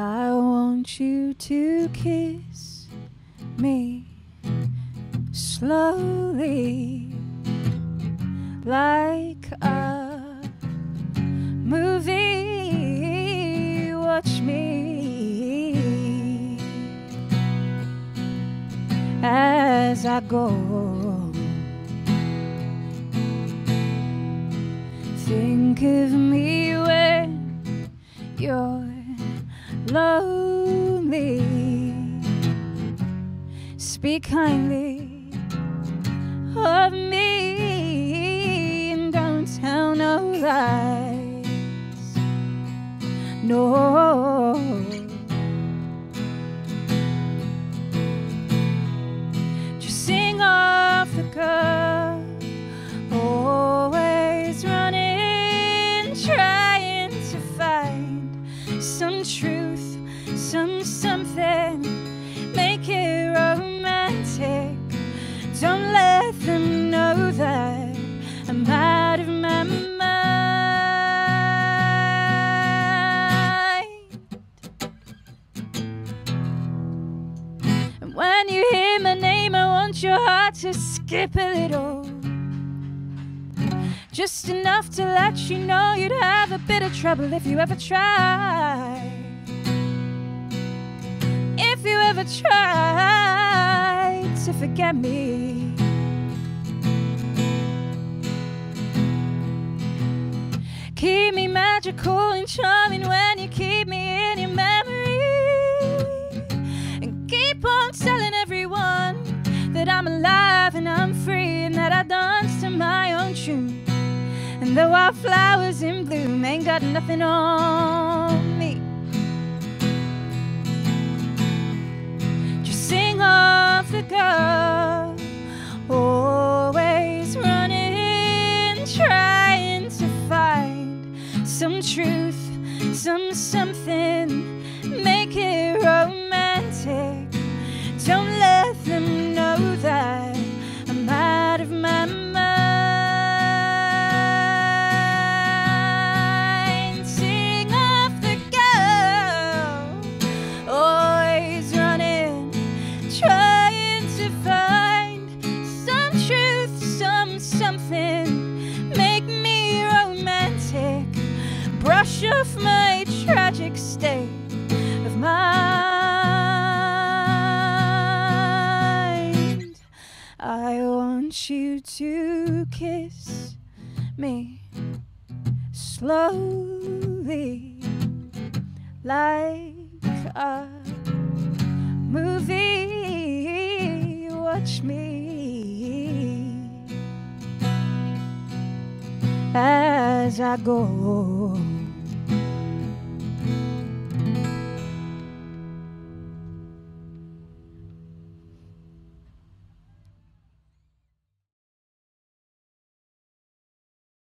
I want you to kiss me slowly, like a movie. Watch me as I go. Think of me when you're lonely. Speak kindly of me and don't tell no lies. No, just sing off the cuff, always running, trying to find some truth, some something. Make it romantic. Don't let them know that I'm out of my mind. And when you hear my name, I want your heart to skip a little, just enough to let you know you'd have a bit of trouble if you ever tried. If you ever tried to forget me. Keep me magical and charming when you keep me in your memory, and keep on telling everyone that I'm alive and I'm free, and that I dance to my own tune, and the wildflowers in bloom ain't got nothing on me. Off the cuff, always running, trying to find some truth, some something. Make it romantic. Don't let them know that I'm out of my mind. Sing off the cuff, always running, trying to find some truth, some something. Make me romantic. Brush off my tragic state of mind. I want you to kiss me slowly, like a movie. Watch me as I go.